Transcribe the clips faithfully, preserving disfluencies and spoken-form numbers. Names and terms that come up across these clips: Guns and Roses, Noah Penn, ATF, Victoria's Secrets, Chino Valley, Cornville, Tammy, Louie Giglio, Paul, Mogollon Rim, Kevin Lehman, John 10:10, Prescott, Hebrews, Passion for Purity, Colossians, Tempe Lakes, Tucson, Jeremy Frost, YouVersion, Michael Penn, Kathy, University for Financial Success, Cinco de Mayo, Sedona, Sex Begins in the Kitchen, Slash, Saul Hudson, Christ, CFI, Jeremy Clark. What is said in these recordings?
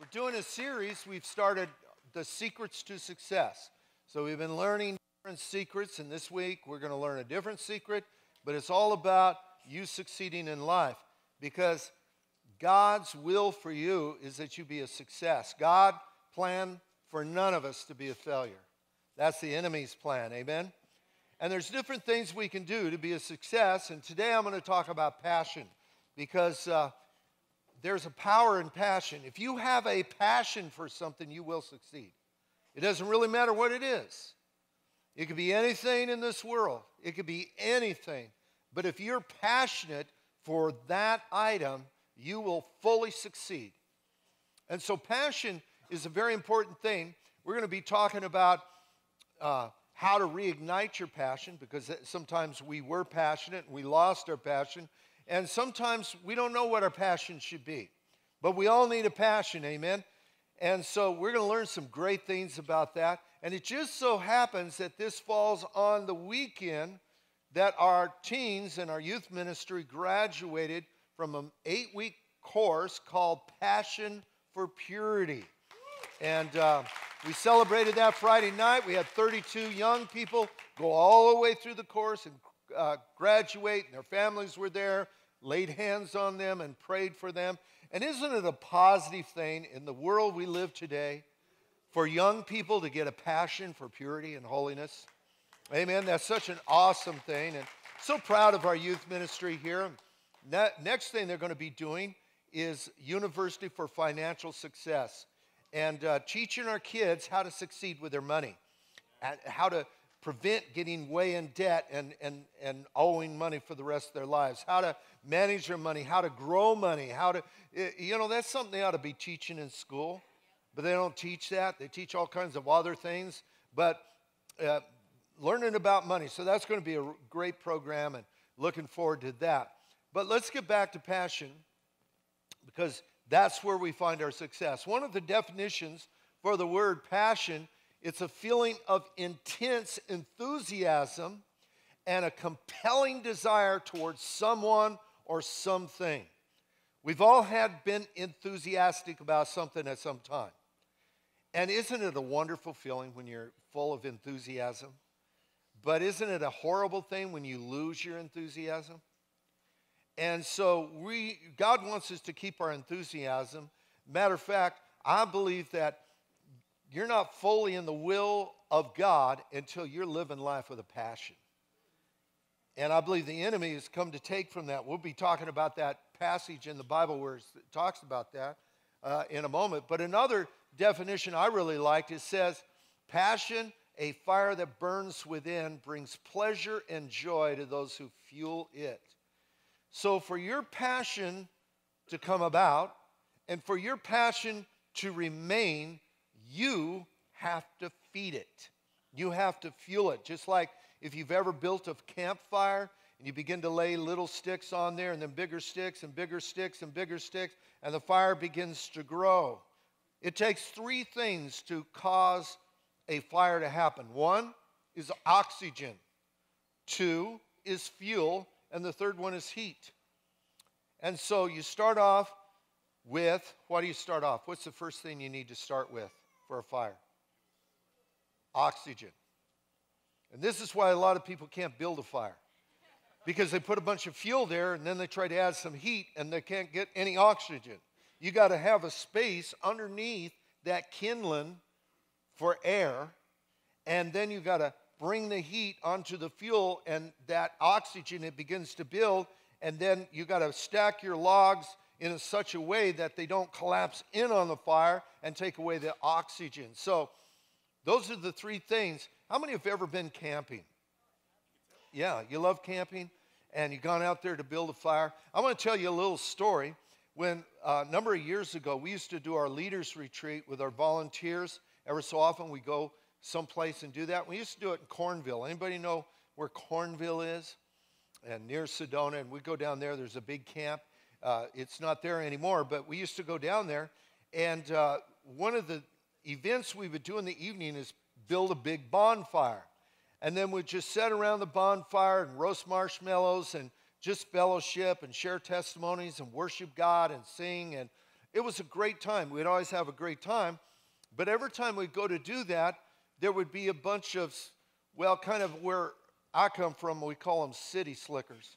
We're doing a series. We've started the Secrets to Success. So we've been learning different secrets, and this week we're going to learn a different secret, but it's all about you succeeding in life, because God's will for you is that you be a success. God planned for none of us to be a failure. That's the enemy's plan, amen? And there's different things we can do to be a success, and today I'm going to talk about passion, because uh, there's a power in passion. If you have a passion for something, you will succeed. It doesn't really matter what it is. It could be anything in this world. It could be anything. But if you're passionate for that item, you will fully succeed. And so passion is a very important thing. We're going to be talking about uh, how to reignite your passion, because sometimes we were passionate and we lost our passion. And sometimes we don't know what our passion should be. But we all need a passion, amen? And so we're going to learn some great things about that. And it just so happens that this falls on the weekend that our teens and our youth ministry graduated from an eight-week course called Passion for Purity. And uh, we celebrated that Friday night. We had thirty-two young people go all the way through the course and Uh, graduate, and their families were there, laid hands on them and prayed for them. And isn't it a positive thing in the world we live today for young people to get a passion for purity and holiness? Amen. That's such an awesome thing, and so proud of our youth ministry here. Ne- next thing they're going to be doing is University for Financial Success, and uh, teaching our kids how to succeed with their money, and how to prevent getting way in debt and, and, and owing money for the rest of their lives, how to manage your money, how to grow money, how to, you know, that's something they ought to be teaching in school, but they don't teach that. They teach all kinds of other things, but uh, learning about money. So that's going to be a great program, and looking forward to that. But let's get back to passion, because that's where we find our success. One of the definitions for the word passion, it's a feeling of intense enthusiasm and a compelling desire towards someone or something. We've all had been enthusiastic about something at some time. And isn't it a wonderful feeling when you're full of enthusiasm? But isn't it a horrible thing when you lose your enthusiasm? And so we, God wants us to keep our enthusiasm. Matter of fact, I believe that you're not fully in the will of God until you're living life with a passion. And I believe the enemy has come to take from that. We'll be talking about that passage in the Bible where it talks about that uh, in a moment. But another definition I really liked, it says, passion, a fire that burns within, brings pleasure and joy to those who fuel it. So for your passion to come about, and for your passion to remain, you have to feed it. You have to fuel it. Just like if you've ever built a campfire and you begin to lay little sticks on there and then bigger sticks and bigger sticks and bigger sticks, and the fire begins to grow. It takes three things to cause a fire to happen. One is oxygen. Two is fuel. And the third one is heat. And so you start off with, what do you start off? What's the first thing you need to start with for a fire? Oxygen. And this is why a lot of people can't build a fire, because they put a bunch of fuel there and then they try to add some heat and they can't get any oxygen. You got to have a space underneath that kindling for air, and then you got to bring the heat onto the fuel and that oxygen, it begins to build, and then you got to stack your logs in such a way that they don't collapse in on the fire and take away the oxygen. So those are the three things. How many have ever been camping? Yeah, you love camping, and you've gone out there to build a fire. I want to tell you a little story. When uh, a number of years ago, we used to do our leaders retreat with our volunteers. Every so often, we go someplace and do that. We used to do it in Cornville. Anybody know where Cornville is? And near Sedona, and we go down there. There's a big camp. Uh, it's not there anymore, but we used to go down there, and uh, one of the events we would do in the evening is build a big bonfire, and then we'd just sit around the bonfire and roast marshmallows and just fellowship and share testimonies and worship God and sing, and It was a great time. We'd always have a great time. But every time we'd go to do that, there would be a bunch of, well, kind of where I come from, we call them city slickers.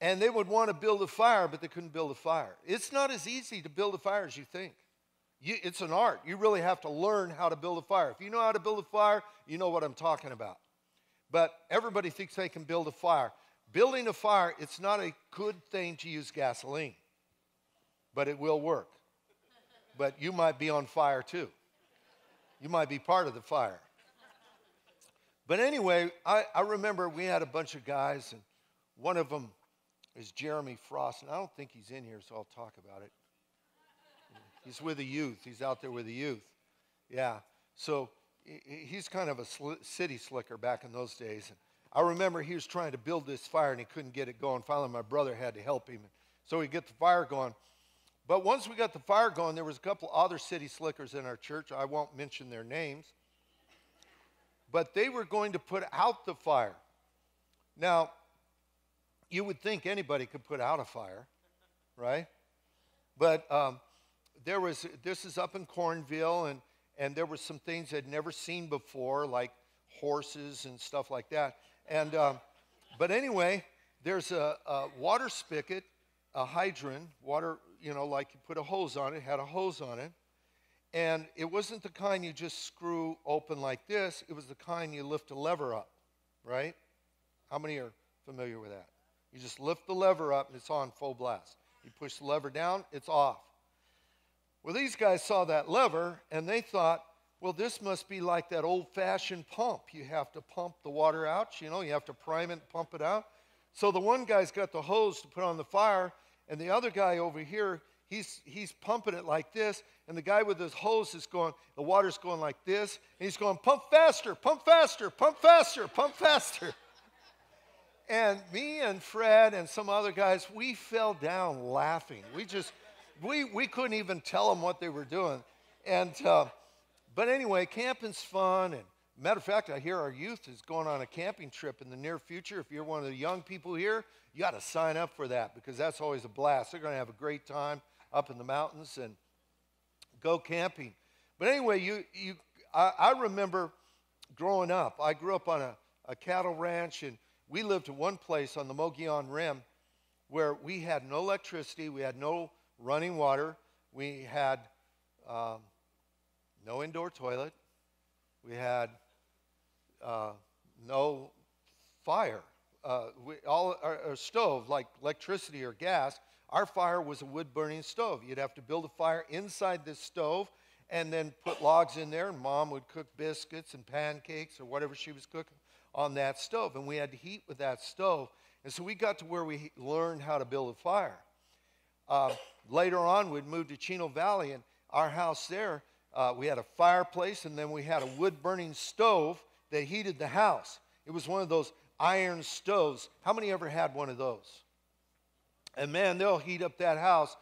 And they would want to build a fire, but they couldn't build a fire. It's not as easy to build a fire as you think. You, it's an art. You really have to learn how to build a fire. If you know how to build a fire, you know what I'm talking about. But everybody thinks they can build a fire. Building a fire, it's not a good thing to use gasoline, but it will work. But you might be on fire too. You might be part of the fire. But anyway, I, I remember we had a bunch of guys, and one of them is Jeremy Frost, and I don't think he's in here, so I'll talk about it. He's with the youth. He's out there with the youth. Yeah, so he's kind of a sl city slicker back in those days. And I remember he was trying to build this fire, and he couldn't get it going. Finally, my brother had to help him, so we get the fire going. But once we got the fire going, there was a couple other city slickers in our church. I won't mention their names. But they were going to put out the fire. Now, you would think anybody could put out a fire, right? But um, there was, this is up in Cornville, and, and there were some things I'd never seen before, like horses and stuff like that. And, um, but anyway, there's a, a water spigot, a hydrant, water, you know, like you put a hose on it, had a hose on it, and it wasn't the kind you just screw open like this. It was the kind you lift a lever up, right? How many are familiar with that? You just lift the lever up, and it's on full blast. You push the lever down, it's off. Well, these guys saw that lever, and they thought, well, this must be like that old-fashioned pump. You have to pump the water out, you know, you have to prime it and pump it out. So the one guy's got the hose to put on the fire, and the other guy over here, he's, he's pumping it like this, and the guy with his hose is going, the water's going like this, and he's going, pump faster, pump faster, pump faster, pump faster. And me and Fred and some other guys, we fell down laughing. We just, we, we couldn't even tell them what they were doing. And, uh, but anyway, camping's fun. And matter of fact, I hear our youth is going on a camping trip in the near future. If you're one of the young people here, you got to sign up for that, because that's always a blast. They're going to have a great time up in the mountains and go camping. But anyway, you, you, I, I remember growing up. I grew up on a, a cattle ranch, and we lived at one place on the Mogollon Rim where we had no electricity. We had no running water. We had um, no indoor toilet. We had uh, no fire. Uh, we, all our, our stove, like electricity or gas, our fire was a wood-burning stove. You'd have to build a fire inside this stove and then put logs in there, and Mom would cook biscuits and pancakes or whatever she was cooking on that stove, and we had to heat with that stove. And so we got to where we learned how to build a fire. Uh, later on, we'd moved to Chino Valley, and our house there, uh, we had a fireplace, and then we had a wood-burning stove that heated the house. It was one of those iron stoves. How many ever had one of those? And man, they'll heat up that house,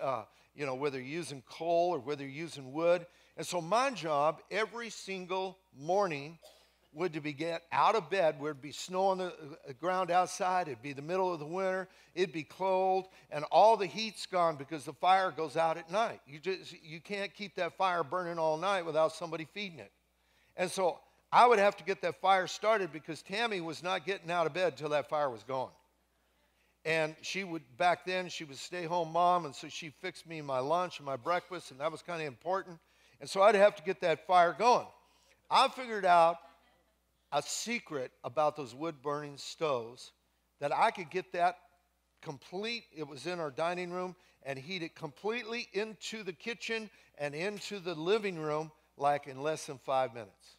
uh, you know, whether you're using coal or whether you're using wood. And so my job every single morning would to be get out of bed, there'd be snow on the ground outside, it'd be the middle of the winter, it'd be cold, and all the heat's gone because the fire goes out at night. You just, you can't keep that fire burning all night without somebody feeding it. And so I would have to get that fire started because Tammy was not getting out of bed until that fire was gone. And she would, back then, she was stay-home mom, and so she fixed me my lunch and my breakfast, and that was kind of important. And so I'd have to get that fire going. I figured out a secret about those wood-burning stoves that I could get that complete. It was in our dining room, and heat it completely into the kitchen and into the living room like in less than five minutes.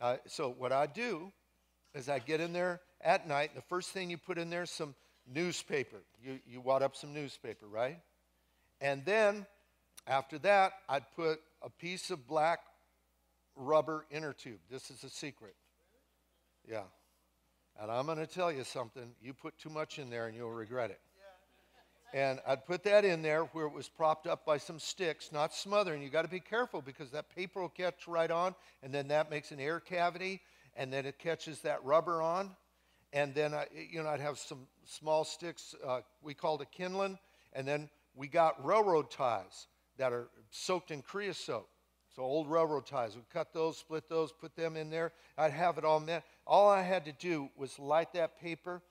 Uh, so what I do is I get in there at night, and the first thing you put in there is some newspaper. You, you wad up some newspaper, right? And then after that, I'd put a piece of black rubber inner tube. This is a secret. Yeah. And I'm going to tell you something. You put too much in there and you'll regret it. Yeah. And I'd put that in there where it was propped up by some sticks, not smothering. You got to be careful because that paper will catch right on, and then that makes an air cavity, and then it catches that rubber on. And then, I, you know, I'd have some small sticks. Uh, we called a kindling. And then we got railroad ties that are soaked in creosote. So old railroad ties, we cut those, split those, put them in there. I'd have it all met. All I had to do was light that paper,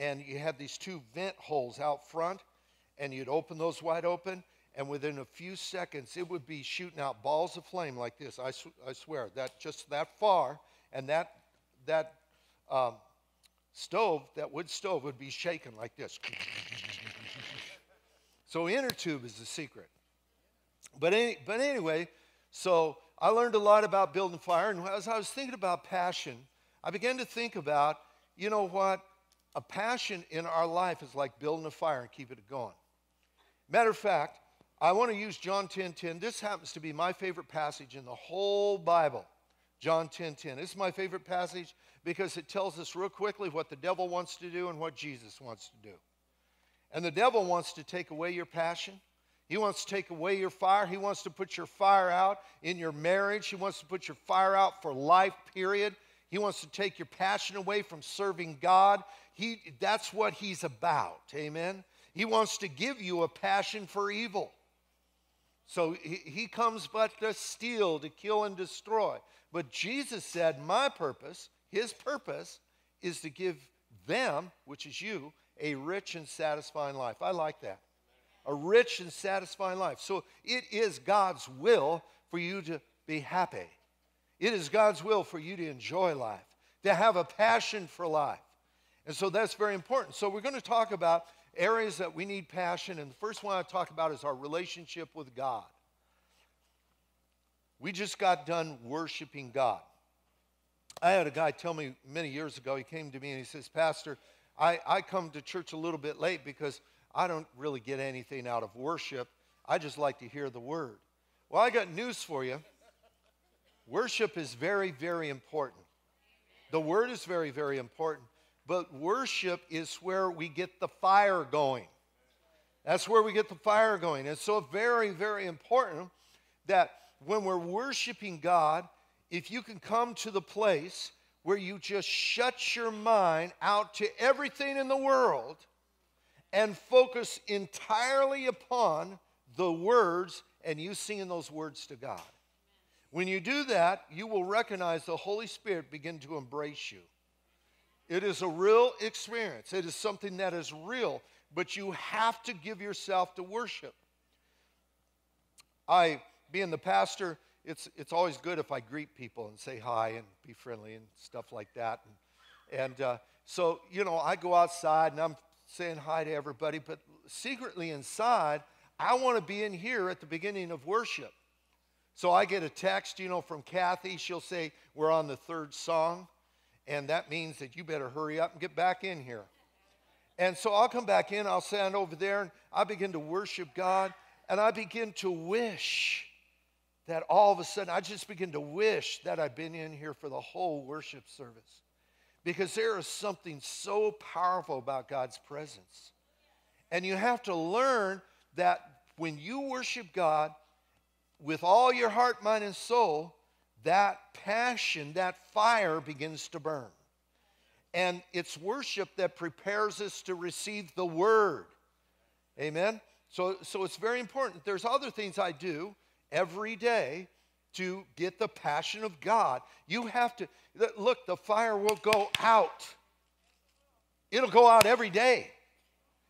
and you had these two vent holes out front, and you'd open those wide open, and within a few seconds, it would be shooting out balls of flame like this. I, sw I swear, that just that far, and that that um, stove, that wood stove, would be shaking like this. So inner tube is the secret. But any, but anyway. So I learned a lot about building fire, and as I was thinking about passion, I began to think about, you know what, a passion in our life is like building a fire and keeping it going. Matter of fact, I want to use John ten ten. This happens to be my favorite passage in the whole Bible, John ten ten. This is my favorite passage because it tells us real quickly what the devil wants to do and what Jesus wants to do. And the devil wants to take away your passion. He wants to take away your fire. He wants to put your fire out in your marriage. He wants to put your fire out for life, period. He wants to take your passion away from serving God. He, that's what he's about, amen? He wants to give you a passion for evil. So he, he comes but to steal, to kill, and destroy. But Jesus said, my purpose, his purpose, is to give them, which is you, a rich and satisfying life. I like that. A rich and satisfying life. So it is God's will for you to be happy. It is God's will for you to enjoy life, to have a passion for life. And so that's very important. So we're going to talk about areas that we need passion. And the first one I talk about is our relationship with God. We just got done worshiping God. I had a guy tell me many years ago, he came to me and he says, Pastor, I, I come to church a little bit late because I don't really get anything out of worship. I just like to hear the word. Well, I got news for you. Worship is very, very important. The word is very, very important. But worship is where we get the fire going. That's where we get the fire going. And so very, very important that when we're worshiping God, if you can come to the place where you just shut your mind out to everything in the world and focus entirely upon the words and you singing those words to God. When you do that, you will recognize the Holy Spirit begin to embrace you. It is a real experience. It is something that is real, but you have to give yourself to worship. I, being the pastor, it's, it's always good if I greet people and say hi and be friendly and stuff like that. And, and uh, so, you know, I go outside and I'm saying hi to everybody, but secretly inside, I want to be in here at the beginning of worship. So I get a text, you know, from Kathy. She'll say, we're on the third song, and that means that you better hurry up and get back in here. And so I'll come back in, I'll stand over there, and I begin to worship God, and I begin to wish that all of a sudden, I just begin to wish that I've been in here for the whole worship service. Because there is something so powerful about God's presence. And you have to learn that when you worship God with all your heart, mind, and soul, that passion, that fire begins to burn. And it's worship that prepares us to receive the word. Amen? So, so it's very important. There's other things I do every day to get the passion of God. You have to, look, the fire will go out. It'll go out every day.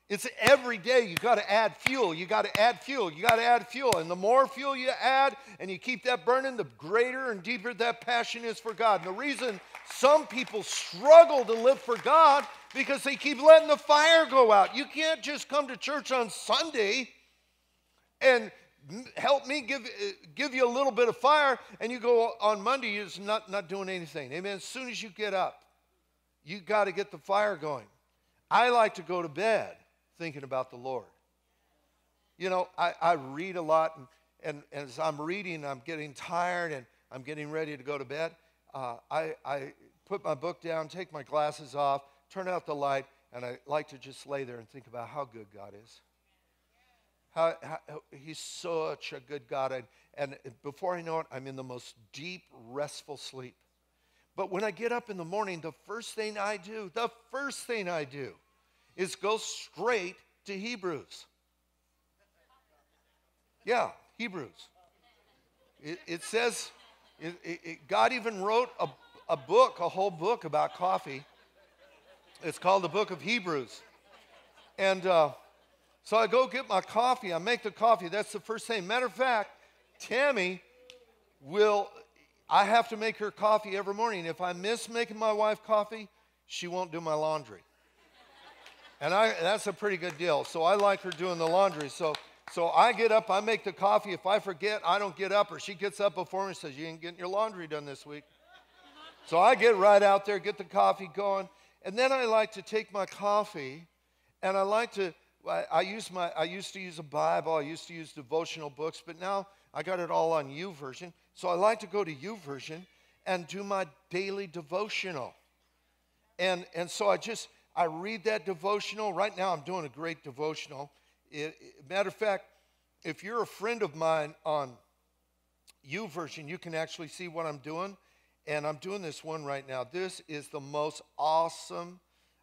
It's every day you got to add fuel, you got to add fuel, you got to add fuel. And the more fuel you add and you keep that burning, the greater and deeper that passion is for God. And the reason some people struggle to live for God because they keep letting the fire go out. You can't just come to church on Sunday and help me give, give you a little bit of fire, and you go on Monday, you're just not, not doing anything. Amen. As soon as you get up, you got to get the fire going. I like to go to bed thinking about the Lord. You know, I, I read a lot, and, and, and as I'm reading, I'm getting tired, and I'm getting ready to go to bed. Uh, I, I put my book down, take my glasses off, turn out the light, and I like to just lay there and think about how good God is. How, how, he's such a good God. And, and before I know it, I'm in the most deep, restful sleep. But when I get up in the morning, the first thing I do, the first thing I do is go straight to Hebrews. Yeah, Hebrews. It, it says, it, it, it, God even wrote a, a book, a whole book about coffee. It's called the Book of Hebrews. And uh, so I go get my coffee. I make the coffee. That's the first thing. Matter of fact, Tammy will, I have to make her coffee every morning. If I miss making my wife coffee, she won't do my laundry. And I, that's a pretty good deal. So I like her doing the laundry. So, so I get up, I make the coffee. If I forget, I don't get up, or she gets up before me and says, you ain't getting your laundry done this week. So I get right out there, get the coffee going. And then I like to take my coffee, and I like to, I, I, use my, I used to use a Bible, I used to use devotional books, but now I got it all on YouVersion. So I like to go to YouVersion and do my daily devotional. And, and so I just, I read that devotional. Right now I'm doing a great devotional. It, it, matter of fact, if you're a friend of mine on YouVersion, you can actually see what I'm doing. And I'm doing this one right now. This is the most awesome.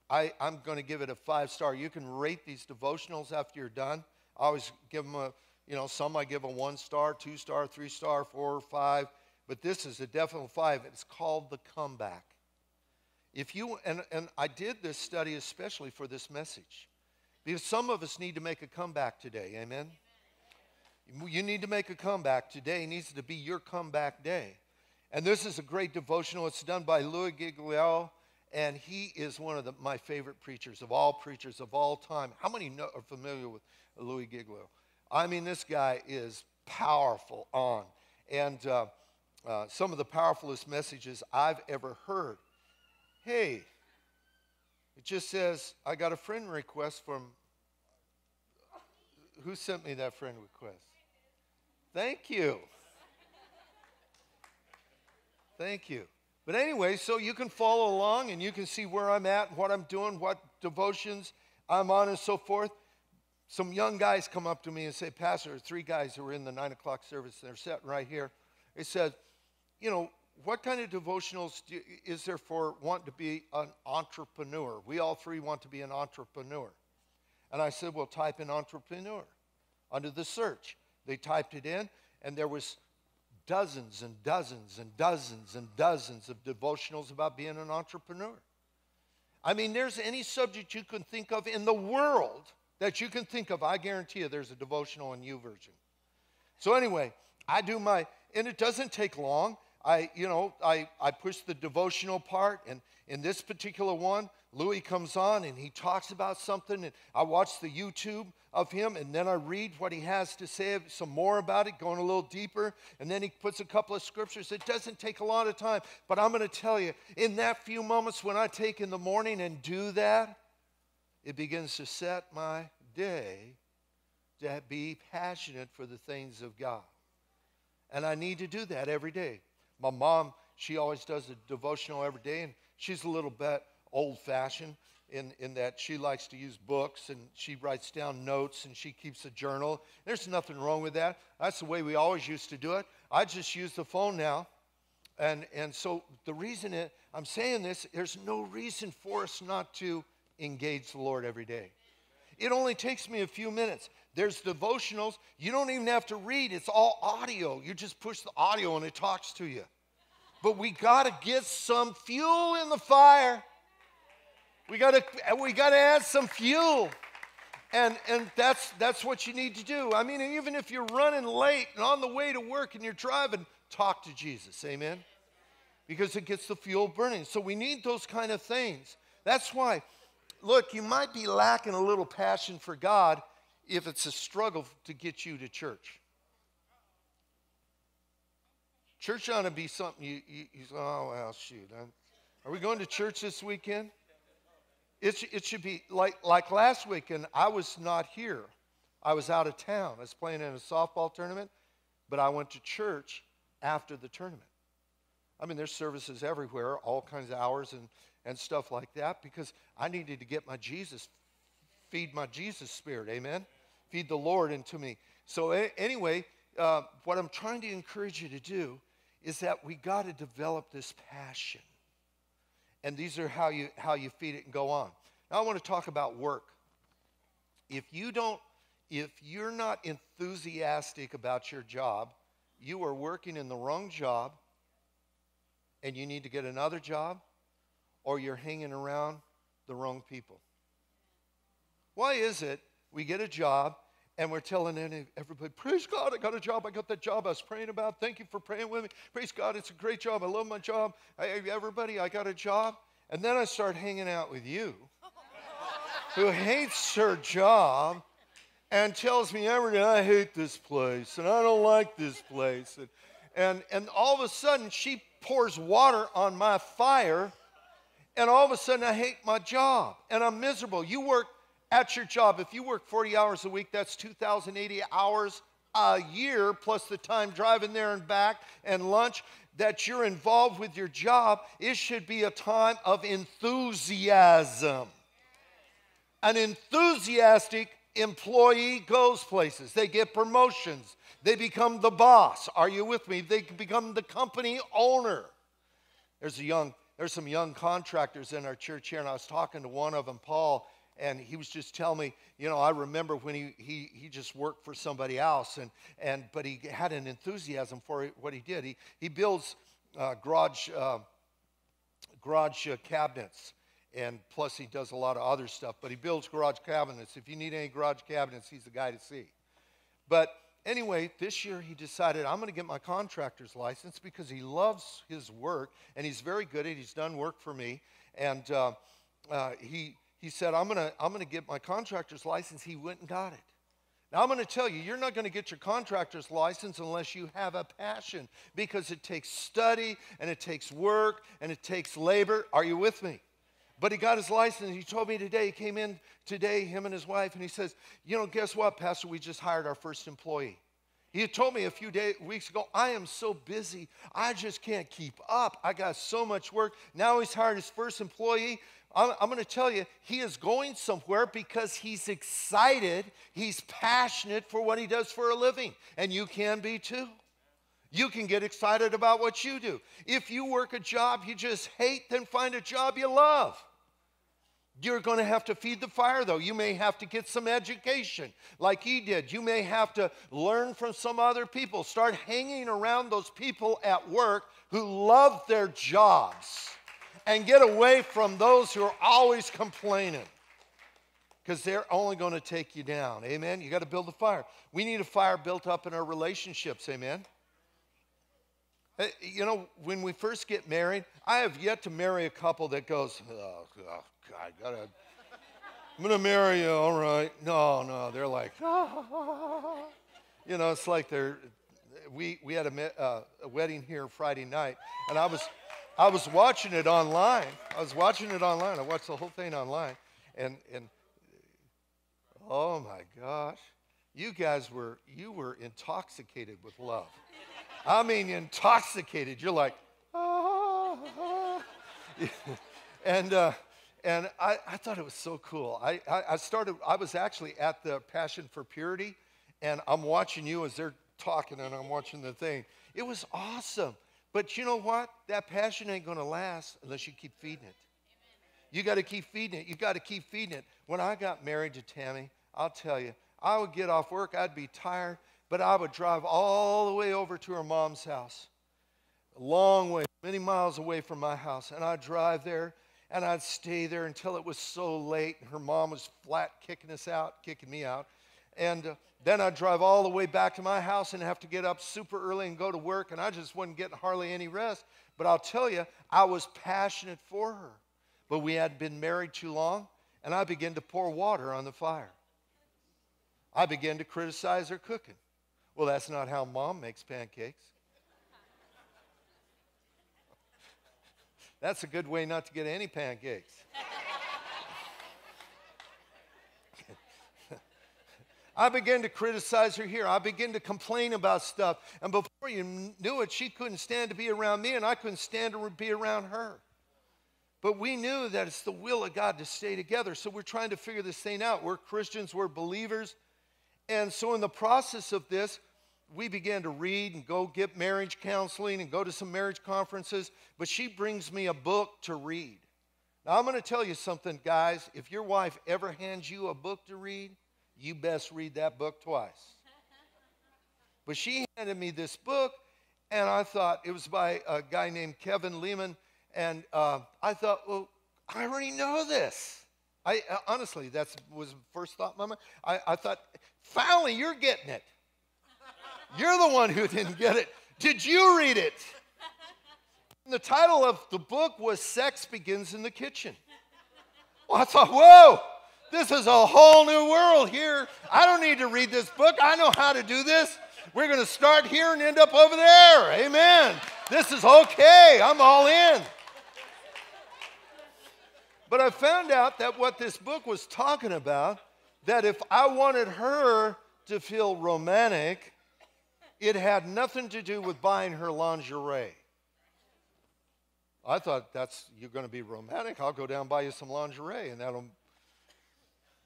I, I'm going to give it a five star. You can rate these devotionals after you're done. I always give them a, you know, some I give a one star, two star, three star, four, five. But this is a definite five. It's called The Comeback. If you, and, and I did this study especially for this message, because some of us need to make a comeback today, amen? Amen? You need to make a comeback today. It needs to be your comeback day. And this is a great devotional. It's done by Louie Giglio, and he is one of the, my favorite preachers of all preachers of all time. How many know, are familiar with Louie Giglio? I mean, this guy is powerful on, and uh, uh, some of the powerfulest messages I've ever heard. Hey, it just says, I got a friend request from, who sent me that friend request? Thank you. Thank you. But anyway, so you can follow along and you can see where I'm at, what I'm doing, what devotions I'm on and so forth. Some young guys come up to me and say, Pastor, three guys who were in the nine o'clock service, and they're sitting right here. They said, you know, what kind of devotionals do, is there for want to be an entrepreneur? We all three want to be an entrepreneur. And I said, well, type in entrepreneur under the search. They typed it in, and there was dozens and dozens and dozens and dozens of devotionals about being an entrepreneur. I mean, there's any subject you can think of in the world that you can think of. I guarantee you there's a devotional on YouVersion. So anyway, I do my, and it doesn't take long. I, you know, I, I push the devotional part, and in this particular one, Louis comes on and he talks about something, and I watch the YouTube of him, and then I read what he has to say, some more about it, going a little deeper, and then he puts a couple of scriptures. It doesn't take a lot of time, but I'm going to tell you, in that few moments when I take in the morning and do that, it begins to set my day to be passionate for the things of God. And I need to do that every day. My mom, she always does a devotional every day, and she's a little bit old-fashioned in, in that she likes to use books, and she writes down notes, and she keeps a journal. There's nothing wrong with that. That's the way we always used to do it. I just use the phone now. And, and so the reason it, I'm saying this, there's no reason for us not to engage the Lord every day. It only takes me a few minutes. There's devotionals. You don't even have to read. It's all audio. You just push the audio and it talks to you. But we got to get some fuel in the fire. We got to we got to add some fuel. And and that's that's what you need to do. I mean, even if you're running late and on the way to work and you're driving, talk to Jesus. Amen. Because it gets the fuel burning. So we need those kind of things. That's why, look, you might be lacking a little passion for God if it's a struggle to get you to church. Church ought to be something you, you, you say, oh, well, shoot. I'm, are we going to church this weekend? It, it should be like, like last weekend. I was not here. I was out of town. I was playing in a softball tournament, but I went to church after the tournament. I mean, there's services everywhere, all kinds of hours and, and stuff like that, because I needed to get my Jesus, feed my Jesus spirit, amen? Feed the Lord into me. So anyway, uh, what I'm trying to encourage you to do is that we got to develop this passion. And these are how you, how you feed it and go on. Now I want to talk about work. If you don't, If you're not enthusiastic about your job, you are working in the wrong job and you need to get another job, or you're hanging around the wrong people. Why is it we get a job and we're telling everybody, praise God, I got a job, I got that job I was praying about, thank you for praying with me, praise God, it's a great job, I love my job, I, everybody, I got a job, and then I start hanging out with you who hates her job and tells me every day, I hate this place, and I don't like this place, and, and, and all of a sudden, she pours water on my fire, and all of a sudden, I hate my job, and I'm miserable. You work at your job. If you work forty hours a week, that's two thousand eighty hours a year, plus the time driving there and back and lunch that you're involved with your job. It should be a time of enthusiasm. An enthusiastic employee goes places. They get promotions. They become the boss. Are you with me? They become the company owner. There's a young, there's some young contractors in our church here, and I was talking to one of them, Paul, and he was just telling me, you know, I remember when he he, he just worked for somebody else, and and but he had an enthusiasm for what he did. He he builds uh, garage uh, garage uh, cabinets. And plus, he does a lot of other stuff. But he builds garage cabinets. If you need any garage cabinets, he's the guy to see. But anyway, this year he decided, I'm going to get my contractor's license because he loves his work. And he's very good at it. He's done work for me. And uh, uh, he, he said, I'm going to I'm going to get my contractor's license. He went and got it. Now, I'm going to tell you, you're not going to get your contractor's license unless you have a passion, because it takes study, and it takes work, and it takes labor. Are you with me? But he got his license. He told me today, he came in today, him and his wife, and he says, you know, guess what, Pastor, we just hired our first employee. He had told me a few days, weeks ago, I am so busy, I just can't keep up. I got so much work. Now he's hired his first employee. I'm, I'm going to tell you, he is going somewhere because he's excited, he's passionate for what he does for a living, and you can be too. You can get excited about what you do. If you work a job you just hate, then find a job you love. You're going to have to feed the fire, though. You may have to get some education like he did. You may have to learn from some other people. Start hanging around those people at work who love their jobs and get away from those who are always complaining, because they're only going to take you down. Amen? You got to build a fire. We need a fire built up in our relationships. Amen? You know, when we first get married, I have yet to marry a couple that goes, oh, oh God, gotta, I'm going to marry you, all right. No, no, they're like, ah. You know, it's like they're, we, we had a, uh, a wedding here Friday night, and I was, I was watching it online. I was watching it online. I watched the whole thing online, and, and oh, my gosh, you guys were, you were intoxicated with love. I mean, intoxicated. You're like, ah, ah. and uh, and I, I thought it was so cool. I, I, I started. I was actually at the Passion for Purity, and I'm watching you as they're talking, and I'm watching the thing. It was awesome. But you know what? That passion ain't gonna last unless you keep feeding it. You got to keep feeding it. You got to keep feeding it. When I got married to Tammy, I'll tell you, I would get off work. I'd be tired. But I would drive all the way over to her mom's house, a long way, many miles away from my house. And I'd drive there, and I'd stay there until it was so late. And her mom was flat kicking us out, kicking me out. And uh, then I'd drive all the way back to my house and have to get up super early and go to work. And I just wasn't getting hardly any rest. But I'll tell you, I was passionate for her. But we hadn't been married too long, and I began to pour water on the fire. I began to criticize her cooking. Well, that's not how mom makes pancakes. That's a good way not to get any pancakes. I began to criticize her here. I began to complain about stuff. And before you knew it, she couldn't stand to be around me, and I couldn't stand to be around her. But we knew that it's the will of God to stay together. So we're trying to figure this thing out. We're Christians. We're believers. And so in the process of this, we began to read and go get marriage counseling and go to some marriage conferences, but she brings me a book to read. Now, I'm going to tell you something, guys. If your wife ever hands you a book to read, you best read that book twice. But she handed me this book, and I thought, it was by a guy named Kevin Lehman, and uh, I thought, well, I already know this. I uh, honestly, that was the first thought in my mind. I, I thought, finally, you're getting it. You're the one who didn't get it. Did you read it? And the title of the book was Sex Begins in the Kitchen. Well, I thought, whoa, this is a whole new world here. I don't need to read this book. I know how to do this. We're going to start here and end up over there. Amen. This is okay. I'm all in. But I found out that what this book was talking about, that if I wanted her to feel romantic, it had nothing to do with buying her lingerie. I thought, that's, you're going to be romantic. I'll go down and buy you some lingerie, and that'll.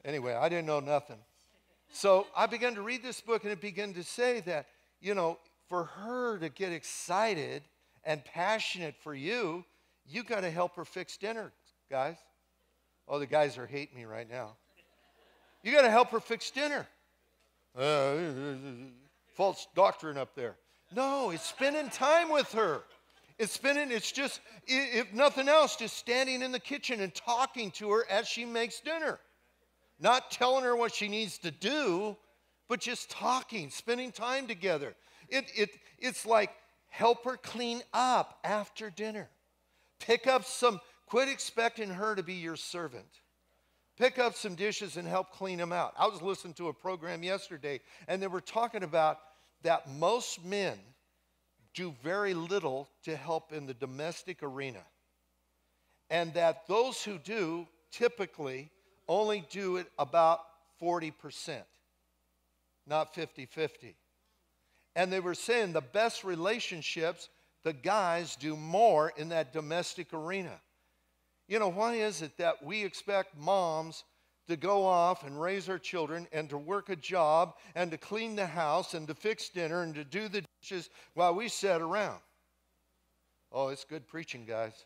Anyway, I didn't know nothing. So I began to read this book, and it began to say that, you know, for her to get excited and passionate for you, you got to help her fix dinner, guys. Oh, the guys are hating me right now. You got to help her fix dinner. Uh, false doctrine up there. No, it's spending time with her. It's spending, it's just, if nothing else, just standing in the kitchen and talking to her as she makes dinner. Not telling her what she needs to do, but just talking, spending time together. It, it, it's like, help her clean up after dinner. Pick up some, quit expecting her to be your servant. Pick up some dishes and help clean them out. I was listening to a program yesterday, and they were talking about that most men do very little to help in the domestic arena. And that those who do typically only do it about forty percent, not fifty fifty. And they were saying the best relationships, the guys do more in that domestic arena. You know, why is it that we expect moms to go off and raise our children and to work a job and to clean the house and to fix dinner and to do the dishes while we sit around? Oh, it's good preaching, guys.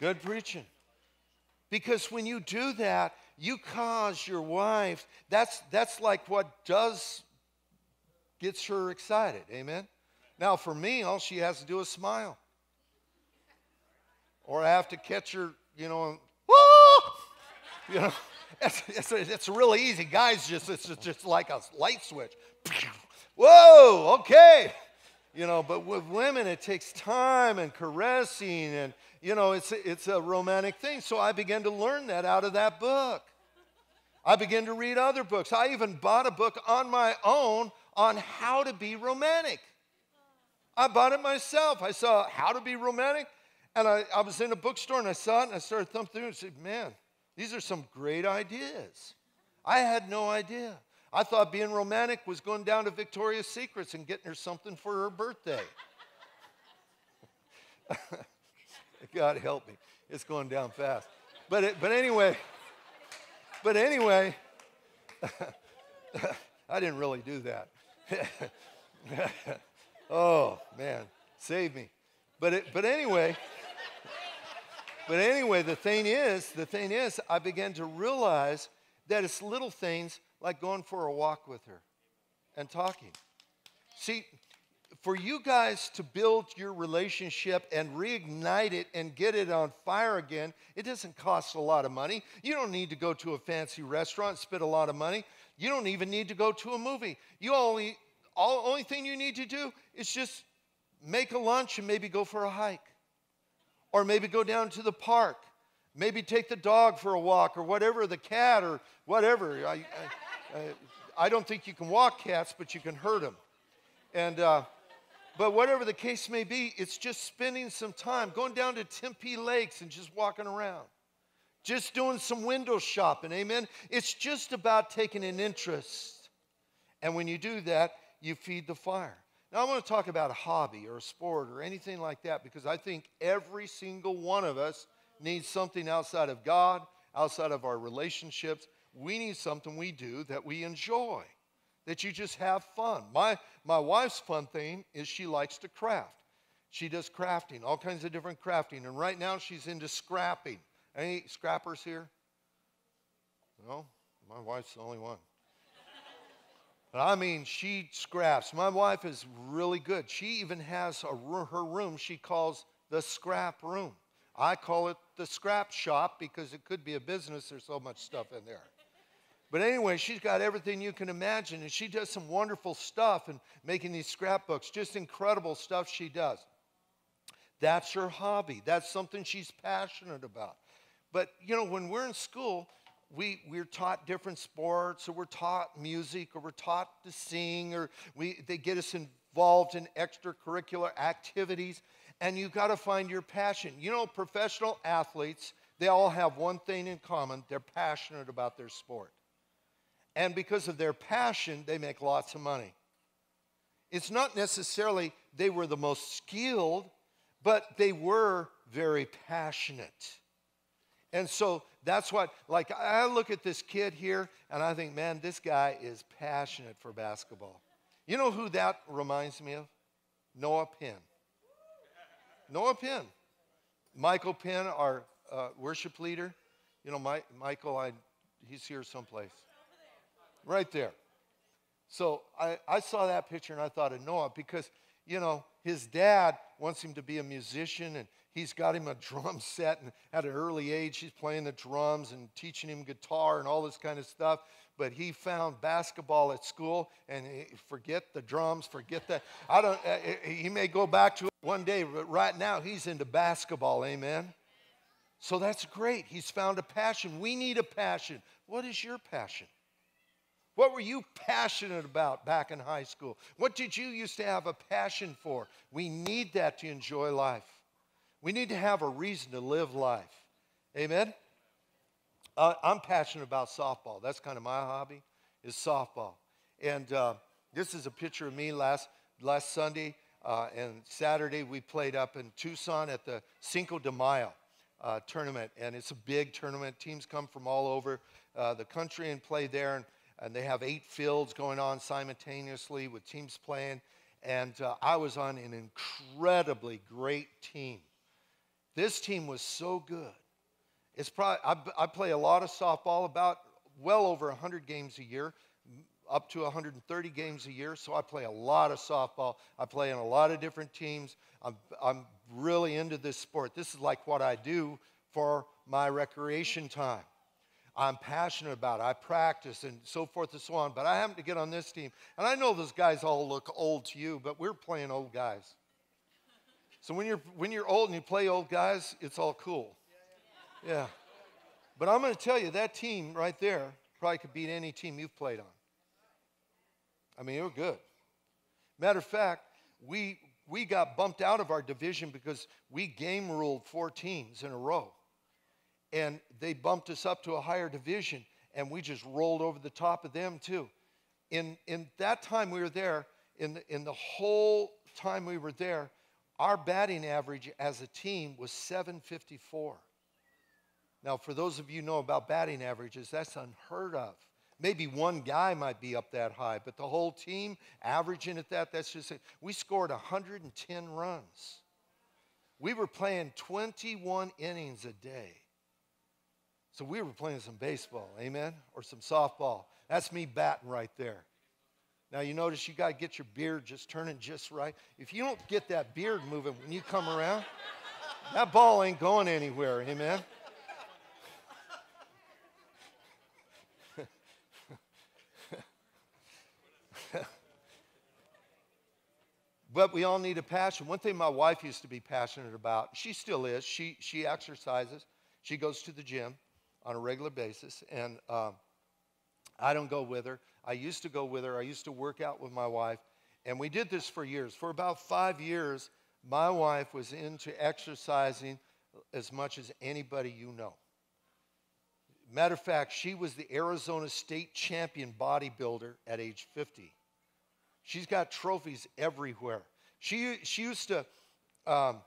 Good preaching. Because when you do that, you cause your wife, that's, that's like what does, gets her excited, amen? Now for me, all she has to do is smile. Or I have to catch her, you know, woo! You know, it's, it's, it's really easy. Guys, just it's just like a light switch. Whoa, okay. You know, but with women, it takes time and caressing, and, you know, it's, it's a romantic thing. So I began to learn that out of that book. I began to read other books. I even bought a book on my own on how to be romantic. I bought it myself. I saw How to Be Romantic, and I, I was in a bookstore, and I saw it, and I started thumbing through it and said, man, these are some great ideas. I had no idea. I thought being romantic was going down to Victoria's Secrets and getting her something for her birthday. God help me. It's going down fast. But, it, but anyway, but anyway, I didn't really do that. Oh, man, save me. But, it, but anyway, but anyway, the thing is, the thing is, I began to realize that it's little things like going for a walk with her and talking. See, for you guys to build your relationship and reignite it and get it on fire again, it doesn't cost a lot of money. You don't need to go to a fancy restaurant, spend a lot of money. You don't even need to go to a movie. You only, all, only thing you need to do is just make a lunch and maybe go for a hike. Or maybe go down to the park. Maybe take the dog for a walk or whatever, the cat or whatever. I, I, I don't think you can walk cats, but you can hurt them. And, uh, but whatever the case may be, it's just spending some time, going down to Tempe Lakes and just walking around. Just doing some window shopping, amen? It's just about taking an interest. And when you do that, you feed the fire. Now, I want to talk about a hobby or a sport or anything like that, because I think every single one of us needs something outside of God, outside of our relationships. We need something we do that we enjoy, that you just have fun. My, my wife's fun thing is she likes to craft. She does crafting, all kinds of different crafting. And right now she's into scrapping. Any scrappers here? No, my wife's the only one. But I mean, she scraps. My wife is really good. She even has a room, her room she calls the scrap room. I call it the scrap shop because it could be a business. There's so much stuff in there. But anyway, she's got everything you can imagine, and she does some wonderful stuff and making these scrapbooks, just incredible stuff she does. That's her hobby. That's something she's passionate about. But, you know, when we're in school, we, we're taught different sports, or we're taught music, or we're taught to sing, or we, they get us involved in extracurricular activities, and you've got to find your passion. You know, professional athletes, they all have one thing in common. They're passionate about their sport. And because of their passion, they make lots of money. It's not necessarily they were the most skilled, but they were very passionate. And so that's what, like, I look at this kid here, and I think, man, this guy is passionate for basketball. You know who that reminds me of? Noah Penn. Noah Penn. Michael Penn, our uh, worship leader. You know, my, Michael, I, he's here someplace. Right there. So I, I saw that picture and I thought of Noah because, you know, his dad wants him to be a musician and he's got him a drum set, and at an early age he's playing the drums and teaching him guitar and all this kind of stuff. But he found basketball at school, and he, forget the drums, forget that. I don't, uh, he may go back to it one day, but right now he's into basketball, amen? So that's great. He's found a passion. We need a passion. What is your passion? What were you passionate about back in high school? What did you used to have a passion for? We need that to enjoy life. We need to have a reason to live life. Amen? Uh, I'm passionate about softball. That's kind of my hobby, is softball. And uh, this is a picture of me last, last Sunday. Uh, and Saturday we played up in Tucson at the Cinco de Mayo uh, tournament. And it's a big tournament. Teams come from all over uh, the country and play there. And And they have eight fields going on simultaneously with teams playing. And uh, I was on an incredibly great team. This team was so good. It's probably, I, I play a lot of softball, about well over one hundred games a year, up to one hundred thirty games a year. So I play a lot of softball. I play in a lot of different teams. I'm, I'm really into this sport. This is like what I do for my recreation time. I'm passionate about it. I practice and so forth and so on, but I happen to get on this team. And I know those guys all look old to you, but we're playing old guys. So when you're, when you're old and you play old guys, it's all cool. Yeah. But I'm going to tell you, that team right there probably could beat any team you've played on. I mean, they were good. Matter of fact, we, we got bumped out of our division because we game ruled four teams in a row. And they bumped us up to a higher division, and we just rolled over the top of them, too. In, in that time we were there, in the, in the whole time we were there, our batting average as a team was seven fifty-four. Now, for those of you who know about batting averages, that's unheard of. Maybe one guy might be up that high, but the whole team averaging at that, that's just it. We scored one hundred ten runs. We were playing twenty-one innings a day. So we were playing some baseball, amen, or some softball. That's me batting right there. Now, you notice you got to get your beard just turning just right. If you don't get that beard moving when you come around, that ball ain't going anywhere, amen. But we all need a passion. One thing my wife used to be passionate about, she still is, she, she exercises. She goes to the gym on a regular basis, and um, I don't go with her. I used to go with her. I used to work out with my wife, and we did this for years. For about five years, my wife was into exercising as much as anybody you know. Matter of fact, she was the Arizona State champion bodybuilder at age fifty. She's got trophies everywhere. She, she used to um,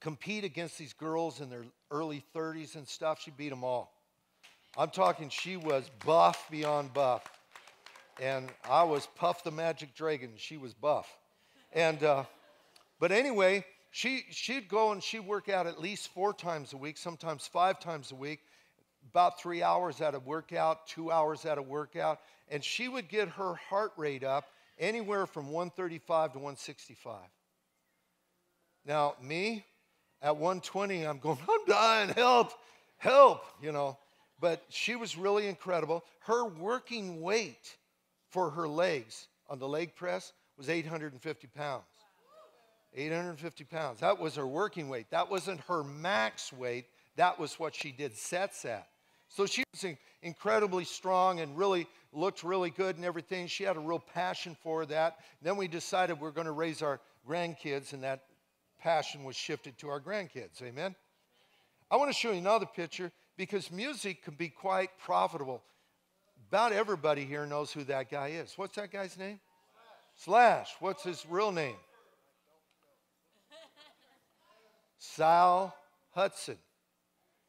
compete against these girls in their early thirties and stuff. She beat them all. I'm talking she was buff beyond buff. And I was Puff the Magic Dragon. She was buff. And, uh, but anyway, she, she'd go and she'd work out at least four times a week, sometimes five times a week. about three hours at a workout, two hours at a workout, and she would get her heart rate up anywhere from one thirty-five to one sixty-five. Now, me, at one twenty, I'm going, I'm dying, help, help, you know. But she was really incredible. Her working weight for her legs on the leg press was eight hundred fifty pounds. eight hundred fifty pounds. That was her working weight. That wasn't her max weight. That was what she did sets at. So she was incredibly strong and really looked really good and everything. She had a real passion for that. Then we decided we were going to raise our grandkids, and that passion was shifted to our grandkids. Amen? I want to show you another picture, because music can be quite profitable. About everybody here knows who that guy is. What's that guy's name? Slash. Slash. What's his real name? Saul Hudson.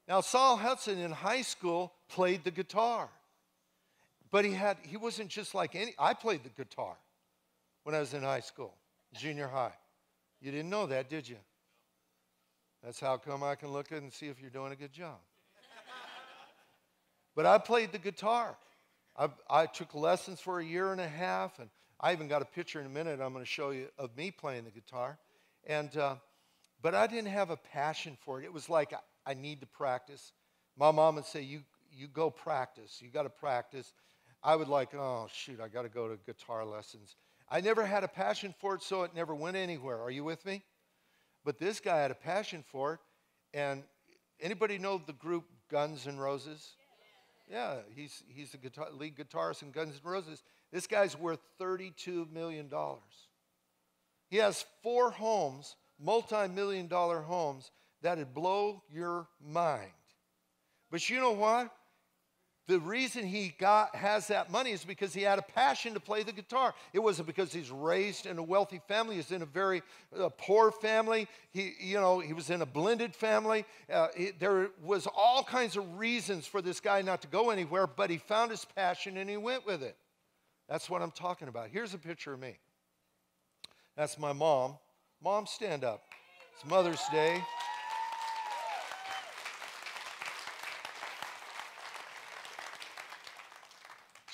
Now, Saul Hudson in high school played the guitar. But he had, he wasn't just like any, I played the guitar when I was in high school, junior high. You didn't know that, did you? That's how come I can look at it and see if you're doing a good job. But I played the guitar. I, I took lessons for a year and a half, and I even got a picture in a minute I'm going to show you of me playing the guitar. And, uh, but I didn't have a passion for it. It was like, I, I need to practice. My mom would say, you, you go practice. You got to practice. I would like, oh, shoot, I got to go to guitar lessons. I never had a passion for it, so it never went anywhere. Are you with me? But this guy had a passion for it. And anybody know the group Guns and Roses? Yeah, he's, he's the guitar, lead guitarist in Guns N' Roses. This guy's worth thirty-two million dollars. He has four homes, multi-million dollar homes, that'd blow your mind. But you know what? The reason he got, has that money is because he had a passion to play the guitar. It wasn't because he's raised in a wealthy family. He's in a very uh, poor family. He, you know, he was in a blended family. Uh, it, there was all kinds of reasons for this guy not to go anywhere, but he found his passion and he went with it. That's what I'm talking about. Here's a picture of me. That's my mom. Mom, stand up. It's Mother's Day.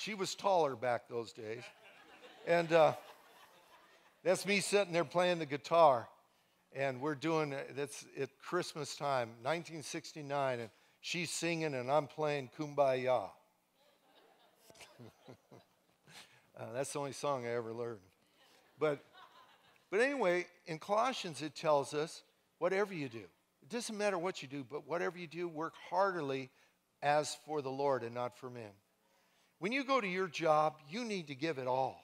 She was taller back those days. And uh, that's me sitting there playing the guitar. And we're doing, that's at Christmas time, nineteen sixty-nine. And she's singing and I'm playing Kumbaya. uh, that's the only song I ever learned. But, but anyway, in Colossians it tells us, whatever you do, it doesn't matter what you do, but whatever you do, work heartily as for the Lord and not for men. When you go to your job, you need to give it all.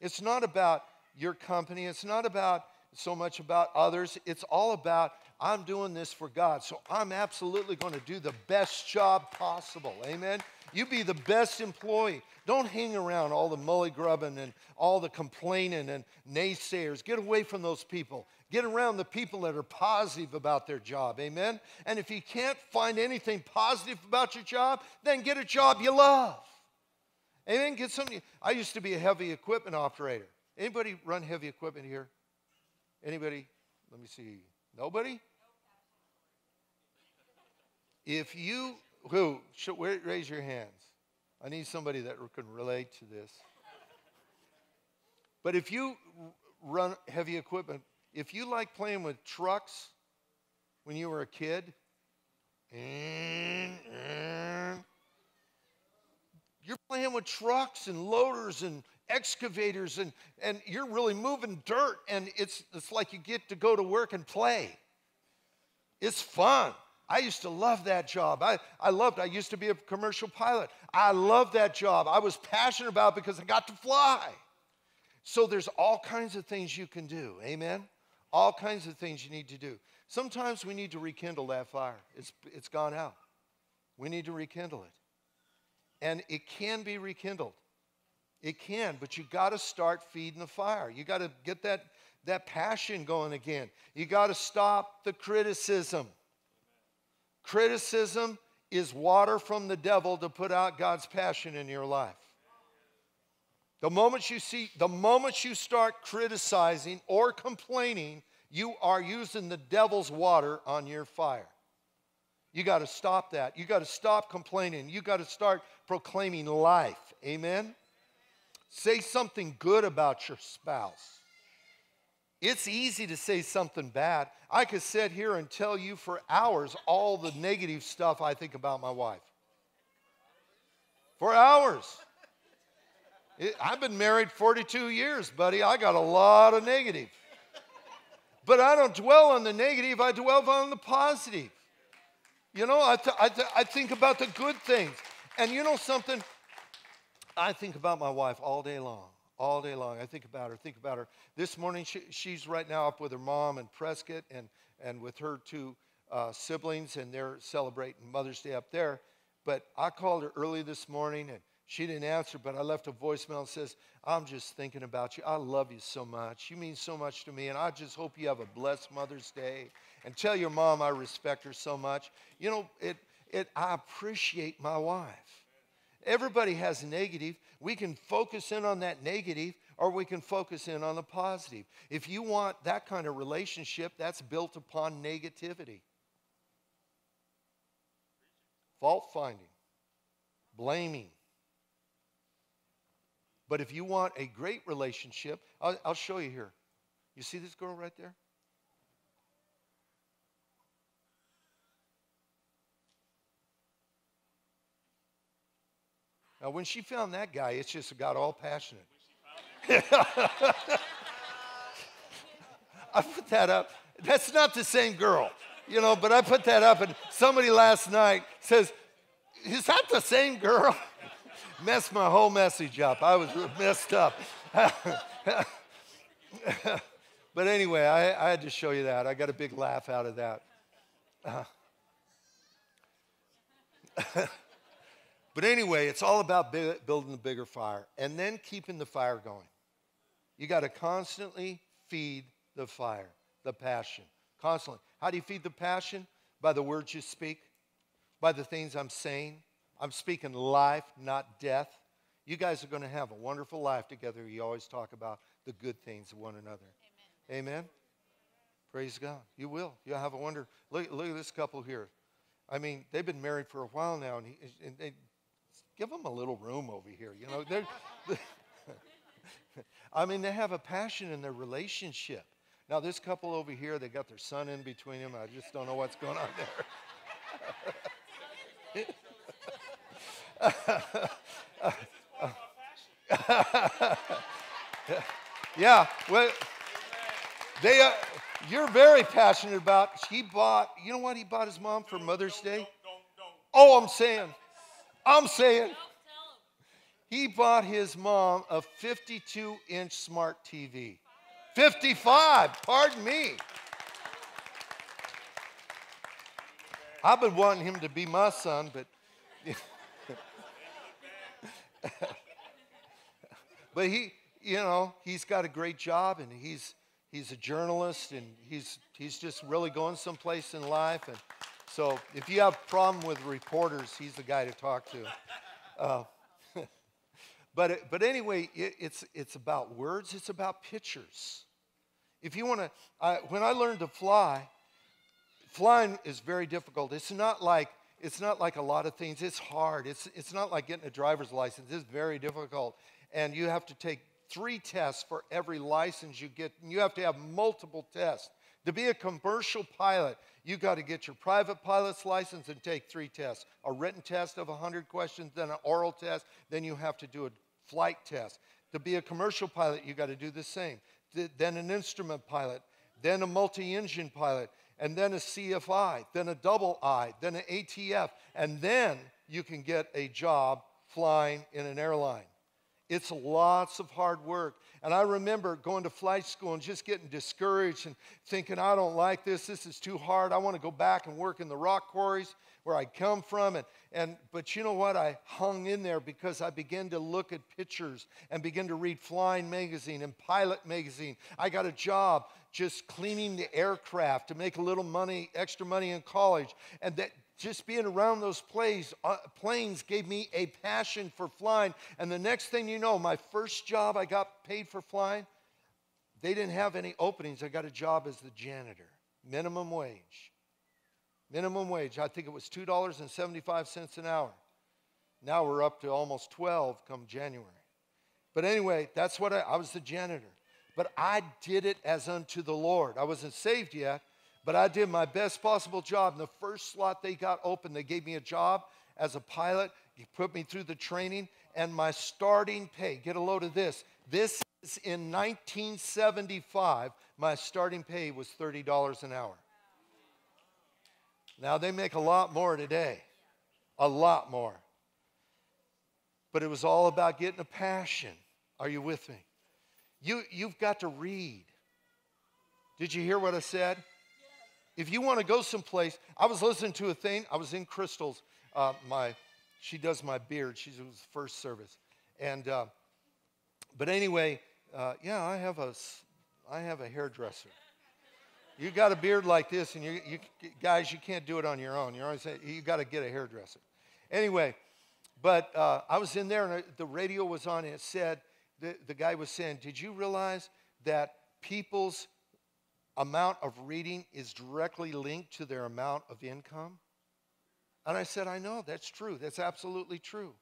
It's not about your company. It's not about so much about others. It's all about, I'm doing this for God, so I'm absolutely going to do the best job possible. Amen? You be the best employee. Don't hang around all the mully-grubbing and all the complaining and naysayers. Get away from those people. Get around the people that are positive about their job. Amen? And if you can't find anything positive about your job, then get a job you love. Amen? Get something. I used to be a heavy equipment operator. Anybody run heavy equipment here? Anybody? Let me see. Nobody? If you, who, raise your hands. I need somebody that can relate to this. But if you run heavy equipment, if you like playing with trucks when you were a kid, you're playing with trucks and loaders and excavators, and, and you're really moving dirt, and it's, it's like you get to go to work and play. It's fun. I used to love that job. I, I loved it. I used to be a commercial pilot. I loved that job. I was passionate about it because I got to fly. So there's all kinds of things you can do, amen? All kinds of things you need to do. Sometimes we need to rekindle that fire. It's, it's gone out. We need to rekindle it. And it can be rekindled. It can, but you got to start feeding the fire. You got to get that, that passion going again. You got to stop the criticism. Criticism is water from the devil to put out God's passion in your life. The moment you see, the moment you start criticizing or complaining, you are using the devil's water on your fire. You got to stop that. You got to stop complaining. You got to start proclaiming life. Amen? Say something good about your spouse. It's easy to say something bad. I could sit here and tell you for hours all the negative stuff I think about my wife. For hours. It, I've been married forty-two years, buddy. I got a lot of negative. But I don't dwell on the negative. I dwell on the positive. You know, I, th- I, th- I think about the good things. And you know something? I think about my wife all day long. All day long. I think about her, think about her. This morning, she, she's right now up with her mom in Prescott and, and with her two uh, siblings, and they're celebrating Mother's Day up there. But I called her early this morning, and she didn't answer, but I left a voicemail and says, I'm just thinking about you. I love you so much. You mean so much to me, and I just hope you have a blessed Mother's Day. And tell your mom I respect her so much. You know, it. it I appreciate my wife. Everybody has negative. We can focus in on that negative or we can focus in on the positive. If you want that kind of relationship, that's built upon negativity. Fault finding. Blaming. But if you want a great relationship, I'll, I'll show you here. You see this girl right there? Now, when she found that guy, it's just got all passionate. I put that up. That's not the same girl, you know, but I put that up, and somebody last night says, is that the same girl? Messed my whole message up. I was messed up. But anyway, I, I had to show you that. I got a big laugh out of that. Uh. But anyway, it's all about building the bigger fire and then keeping the fire going. You got to constantly feed the fire, the passion, constantly. How do you feed the passion? By the words you speak, by the things I'm saying. I'm speaking life, not death. You guys are going to have a wonderful life together. You always talk about the good things of one another. Amen. Amen? Praise God. You will. You'll have a wonder. Look, look at this couple here. I mean, they've been married for a while now, and, he, and they... Give them a little room over here, you know. They're, they're I mean, they have a passion in their relationship. Now, this couple over here, they got their son in between them. I just don't know what's going on there. Yeah, well, they are, you're very passionate about. He bought, you know what he bought his mom for Mother's Day? Oh, I'm saying. I'm saying he bought his mom a fifty-two inch smart T V. fifty-five, pardon me. I've been wanting him to be my son, but but he, you know, he's got a great job, and he's he's a journalist, and he's he's just really going someplace in life. And so if you have a problem with reporters, he's the guy to talk to. Uh, but, it, but anyway, it, it's, it's about words. It's about pictures. If you want to, when I learned to fly, flying is very difficult. It's not like, it's not like a lot of things. It's hard. It's, it's not like getting a driver's license. It's very difficult. And you have to take three tests for every license you get. And you have to have multiple tests. To be a commercial pilot, you got to get your private pilot's license and take three tests. A written test of one hundred questions, then an oral test, then you have to do a flight test. To be a commercial pilot, you got to do the same. Th- then an instrument pilot, then a multi-engine pilot, and then a C F I, then a double I, then an A T F, and then you can get a job flying in an airline. It's lots of hard work. And I remember going to flight school and just getting discouraged and thinking, I don't like this. This is too hard. I want to go back and work in the rock quarries where I come from. And, and but you know what? I hung in there because I began to look at pictures and began to read Flying Magazine and Pilot Magazine. I got a job just cleaning the aircraft to make a little money, extra money in college. And that just being around those planes, uh, planes gave me a passion for flying. And the next thing you know, my first job I got paid for flying, they didn't have any openings. I got a job as the janitor, minimum wage. Minimum wage, I think it was two dollars and seventy-five cents an hour. Now we're up to almost twelve come January. But anyway, that's what I, I was the janitor. But I did it as unto the Lord. I wasn't saved yet, but I did my best possible job. And the first slot they got open, they gave me a job as a pilot. You put me through the training and my starting pay. Get a load of this. This is in nineteen seventy-five. My starting pay was thirty dollars an hour. Now they make a lot more today, a lot more. But it was all about getting a passion. Are you with me? You, you've got to read. Did you hear what I said? Yes. If you want to go someplace, I was listening to a thing. I was in Crystal's. Uh, my, she does my beard. She was the first service. And uh, but anyway, uh, yeah, I have a, I have a hairdresser. You got a beard like this, and you, you guys, you can't do it on your own. You're always saying you got to get a hairdresser. Anyway, but uh, I was in there, and I, the radio was on, and it said. The, the guy was saying, did you realize that people's amount of reading is directly linked to their amount of income? And I said, I know, that's true. That's absolutely true.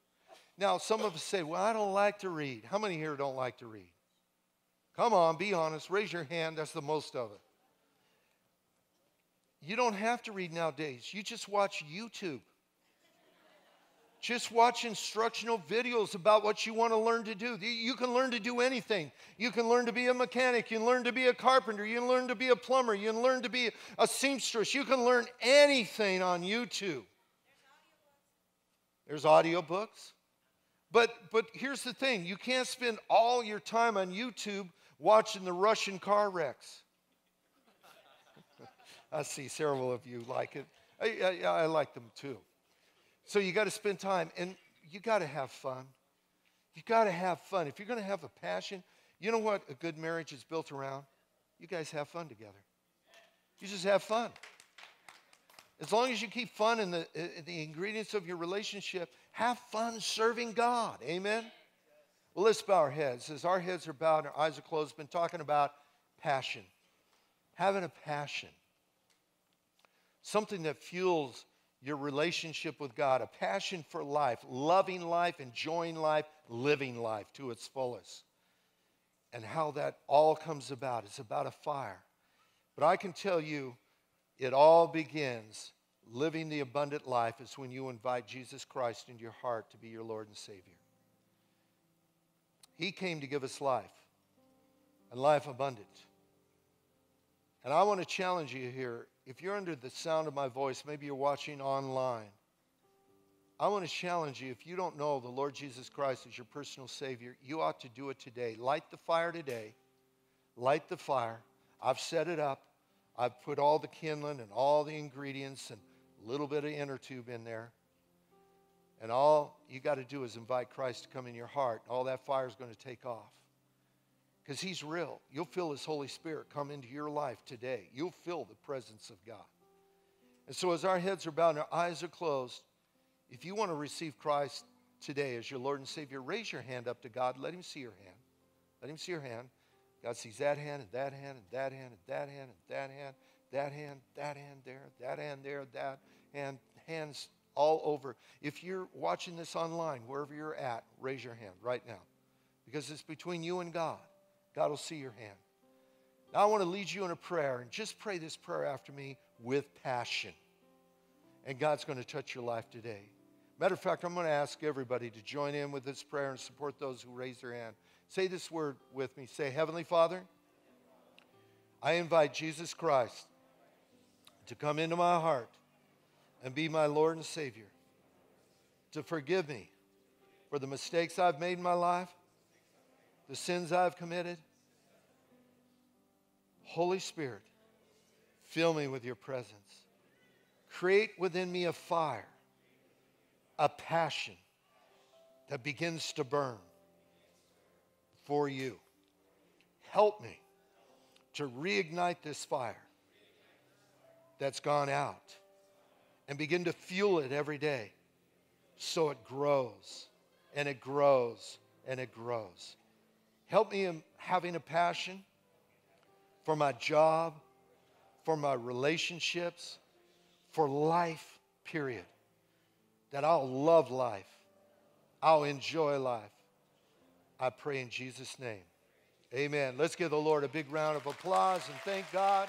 Now, some of us say, well, I don't like to read. How many here don't like to read? Come on, be honest. Raise your hand. That's the most of it. You don't have to read nowadays. You just watch YouTube. Just watch instructional videos about what you want to learn to do. You can learn to do anything. You can learn to be a mechanic. You can learn to be a carpenter. You can learn to be a plumber. You can learn to be a seamstress. You can learn anything on YouTube. There's audiobooks. But, but here's the thing. You can't spend all your time on YouTube watching the Russian car wrecks. I see several of you like it. I, I, I like them too. So you got to spend time, and you got to have fun. You got to have fun. If you're going to have a passion, you know what a good marriage is built around? You guys have fun together. You just have fun. As long as you keep fun in the, in the ingredients of your relationship, have fun serving God. Amen? Well, let's bow our heads. As our heads are bowed and our eyes are closed, we've been talking about passion, having a passion, something that fuels your relationship with God, a passion for life, loving life, enjoying life, living life to its fullest. And how that all comes about. It's about a fire. But I can tell you, it all begins living the abundant life is when you invite Jesus Christ into your heart to be your Lord and Savior. He came to give us life, and life abundant. And I want to challenge you here. If you're under the sound of my voice, maybe you're watching online, I want to challenge you. If you don't know the Lord Jesus Christ as your personal Savior, you ought to do it today. Light the fire today. Light the fire. I've set it up. I've put all the kindling and all the ingredients and a little bit of inner tube in there. And all you got to do is invite Christ to come in your heart. All that fire is going to take off. Because he's real. You'll feel his Holy Spirit come into your life today. You'll feel the presence of God. And so as our heads are bowed and our eyes are closed, if you want to receive Christ today as your Lord and Savior, raise your hand up to God. Let him see your hand. Let him see your hand. God sees that hand and that hand and that hand and that hand and that hand, that hand, that hand there, that hand there, that hand, hands all over. If you're watching this online, wherever you're at, raise your hand right now. Because it's between you and God. God will see your hand. Now I want to lead you in a prayer, and just pray this prayer after me with passion. And God's going to touch your life today. Matter of fact, I'm going to ask everybody to join in with this prayer and support those who raise their hand. Say this word with me. Say, Heavenly Father, I invite Jesus Christ to come into my heart and be my Lord and Savior, to forgive me for the mistakes I've made in my life, the sins I've committed. Holy Spirit, fill me with your presence. Create within me a fire, a passion that begins to burn for you. Help me to reignite this fire that's gone out and begin to fuel it every day so it grows and it grows and it grows. Help me in having a passion for my job, for my relationships, for life, period. That I'll love life. I'll enjoy life. I pray in Jesus' name. Amen. Let's give the Lord a big round of applause and thank God.